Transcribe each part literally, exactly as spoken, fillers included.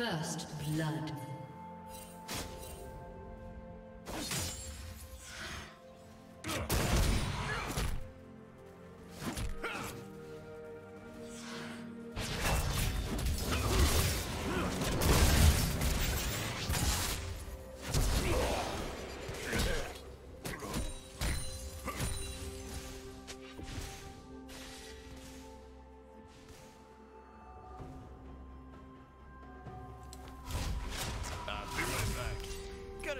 First blood.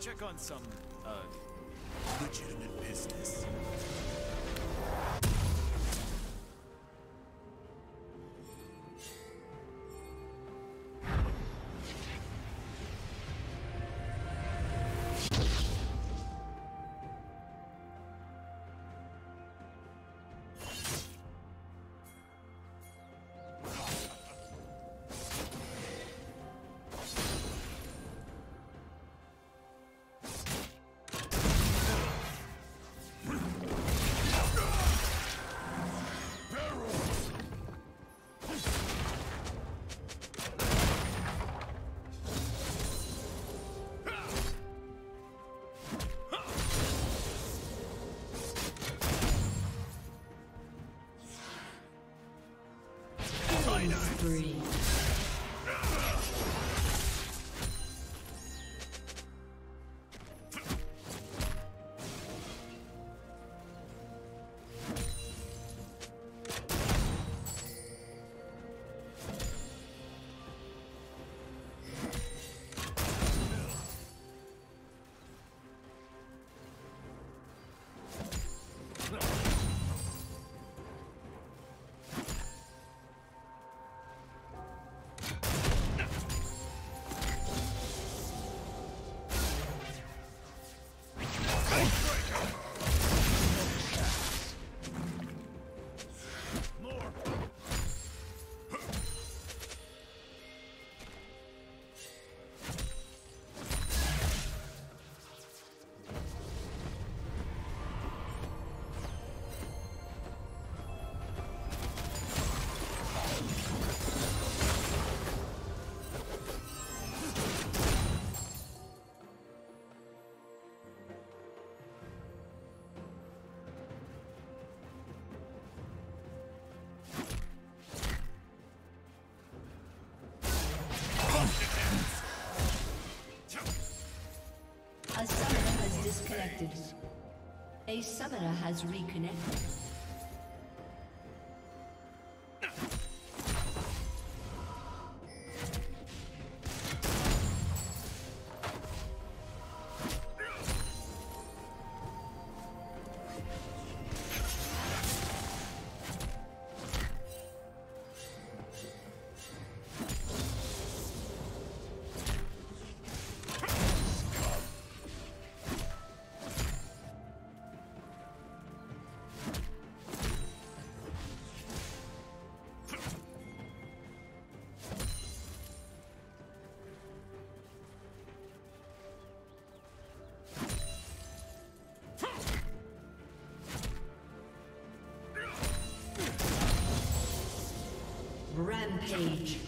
Check on some, uh, legitimate business. Three. A summoner has disconnected. A summoner has reconnected. Rampage.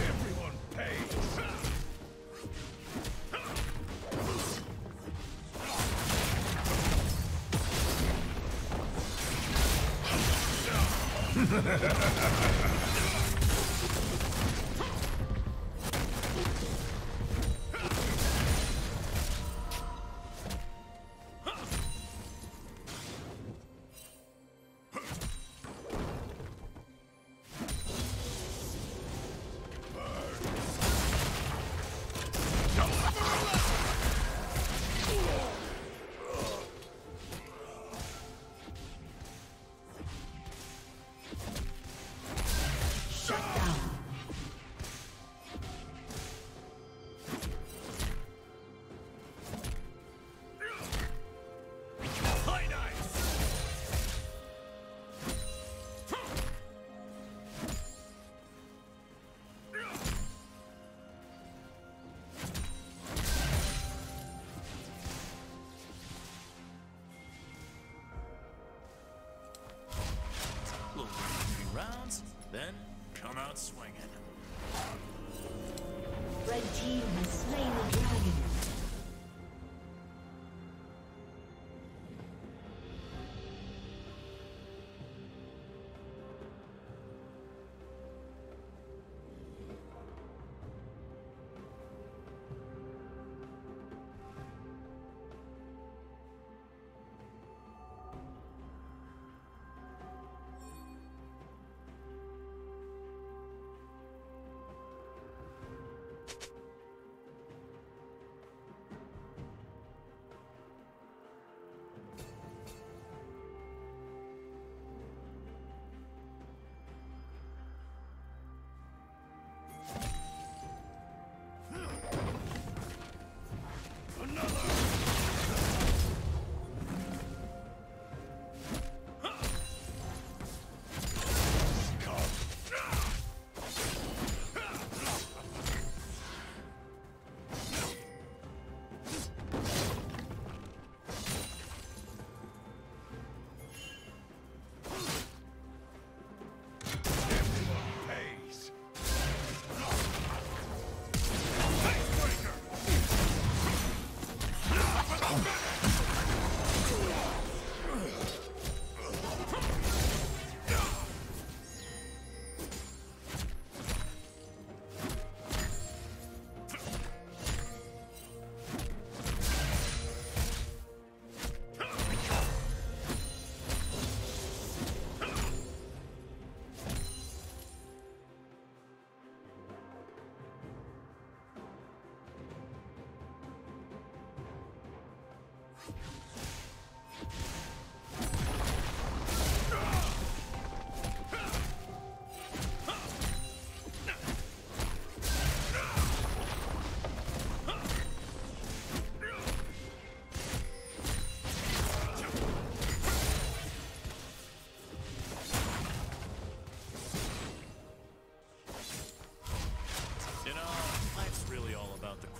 Everyone pays.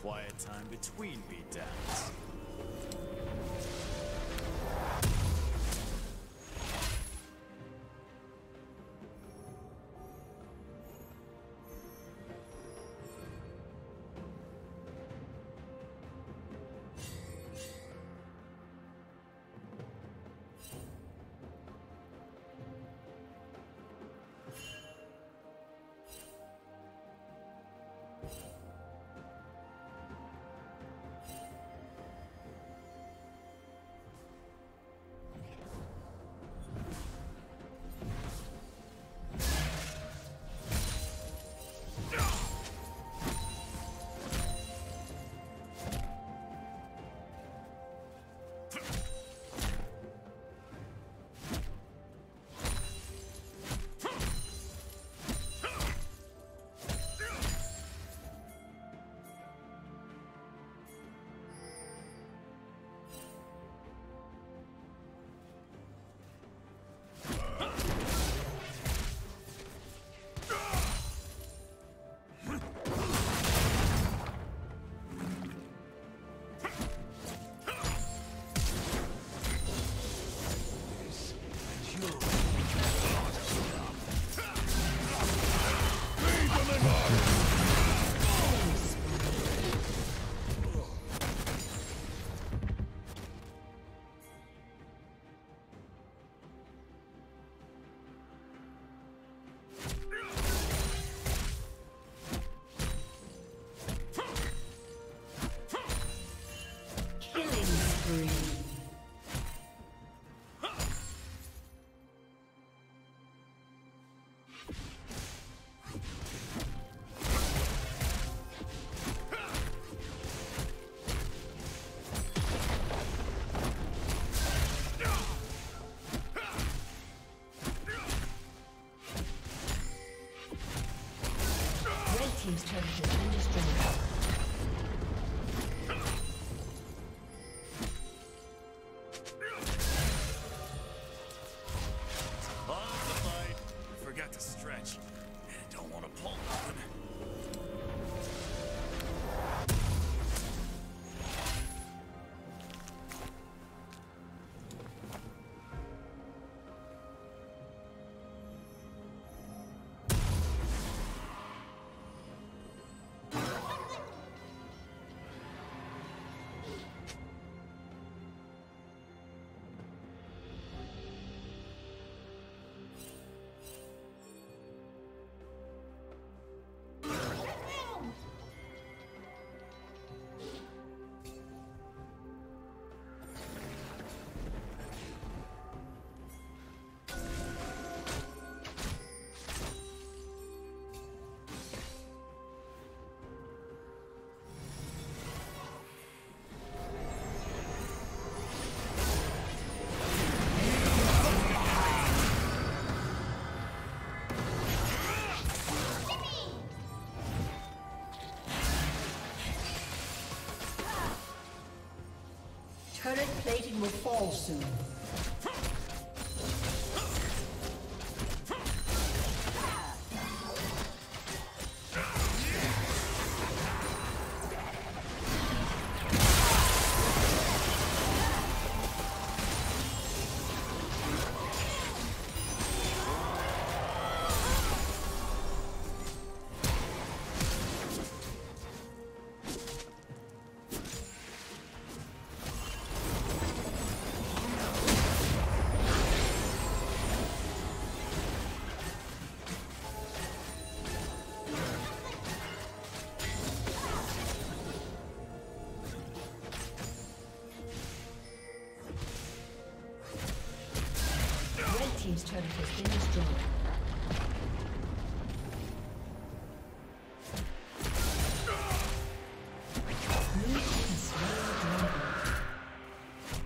Quiet time between beatdowns. Current plating will fall soon. Turret has been destroyed. Blue team slain the dragon.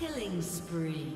Killing spree.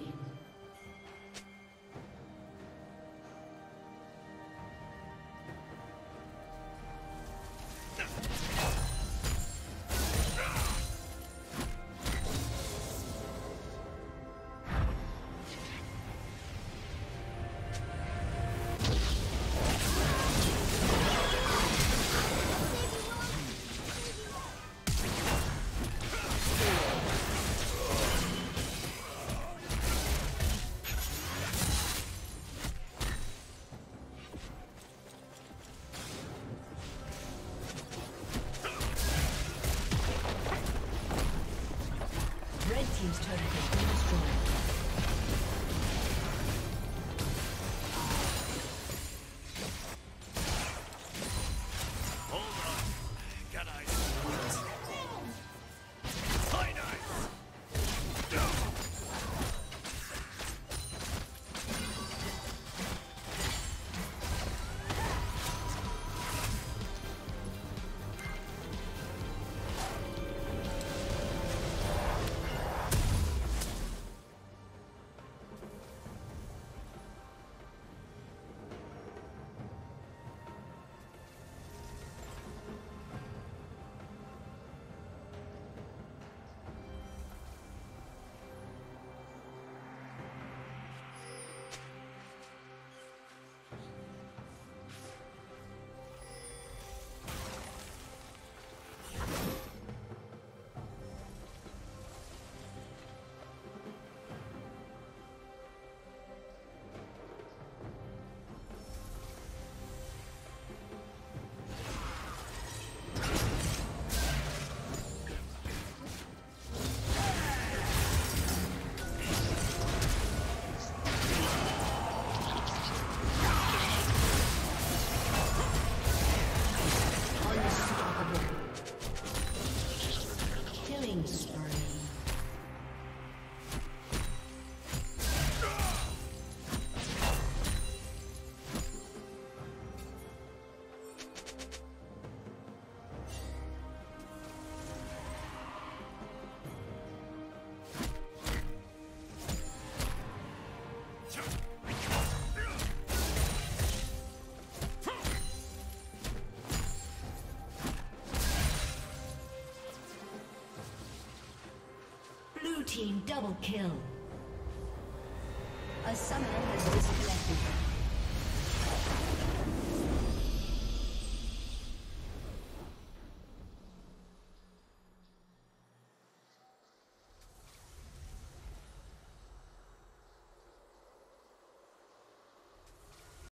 Team double kill. A summoner has disconnected.